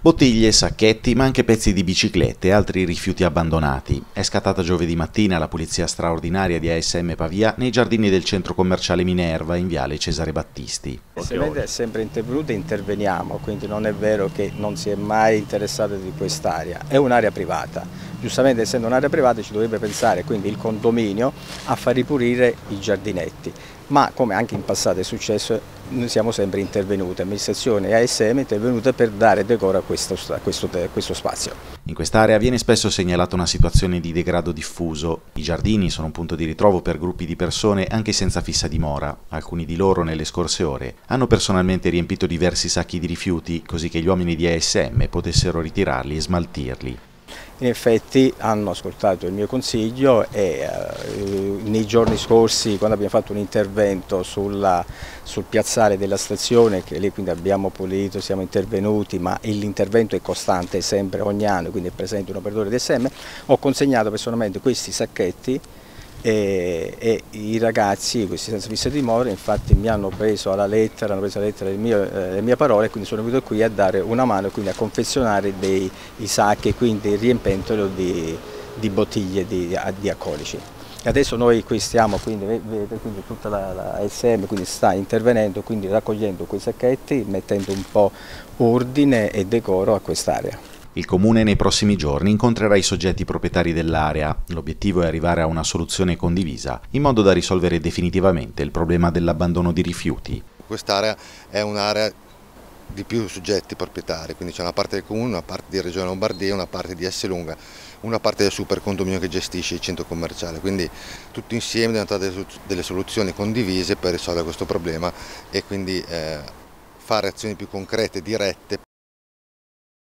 Bottiglie, sacchetti, ma anche pezzi di biciclette e altri rifiuti abbandonati. È scattata giovedì mattina la pulizia straordinaria di ASM Pavia nei giardini del centro commerciale Minerva in viale Cesare Battisti. Ovviamente è sempre intervenuta e interveniamo, quindi non è vero che non si è mai interessata di quest'area, è un'area privata. Giustamente essendo un'area privata ci dovrebbe pensare quindi il condominio a far ripulire i giardinetti, ma come anche in passato è successo noi siamo sempre intervenuti, amministrazione ASM intervenuta per dare decoro a questo spazio. In quest'area viene spesso segnalata una situazione di degrado diffuso. I giardini sono un punto di ritrovo per gruppi di persone anche senza fissa dimora. Alcuni di loro nelle scorse ore hanno personalmente riempito diversi sacchi di rifiuti così che gli uomini di ASM potessero ritirarli e smaltirli. In effetti hanno ascoltato il mio consiglio e nei giorni scorsi, quando abbiamo fatto un intervento sul piazzale della stazione, che lì quindi abbiamo pulito, siamo intervenuti, ma l'intervento è costante, è sempre ogni anno, quindi è presente un operatore di SM, ho consegnato personalmente questi sacchetti e i ragazzi, questi senza fissa dimora, infatti mi hanno preso alla lettera, hanno preso la lettera le mie parole e quindi sono venuto qui a dare una mano e quindi a confezionare i sacchi, quindi riempendolo di bottiglie di alcolici. Adesso noi qui stiamo, quindi vedete, quindi tutta la ASM quindi sta intervenendo, quindi raccogliendo quei sacchetti, mettendo un po' ordine e decoro a quest'area. Il Comune nei prossimi giorni incontrerà i soggetti proprietari dell'area. L'obiettivo è arrivare a una soluzione condivisa, in modo da risolvere definitivamente il problema dell'abbandono di rifiuti. Quest'area è un'area di più soggetti proprietari, quindi c'è una parte del Comune, una parte di Regione Lombardia, una parte di Esselunga, una parte del supercondominio che gestisce il centro commerciale, quindi tutti insieme devono trovare delle soluzioni condivise per risolvere questo problema e quindi fare azioni più concrete, dirette,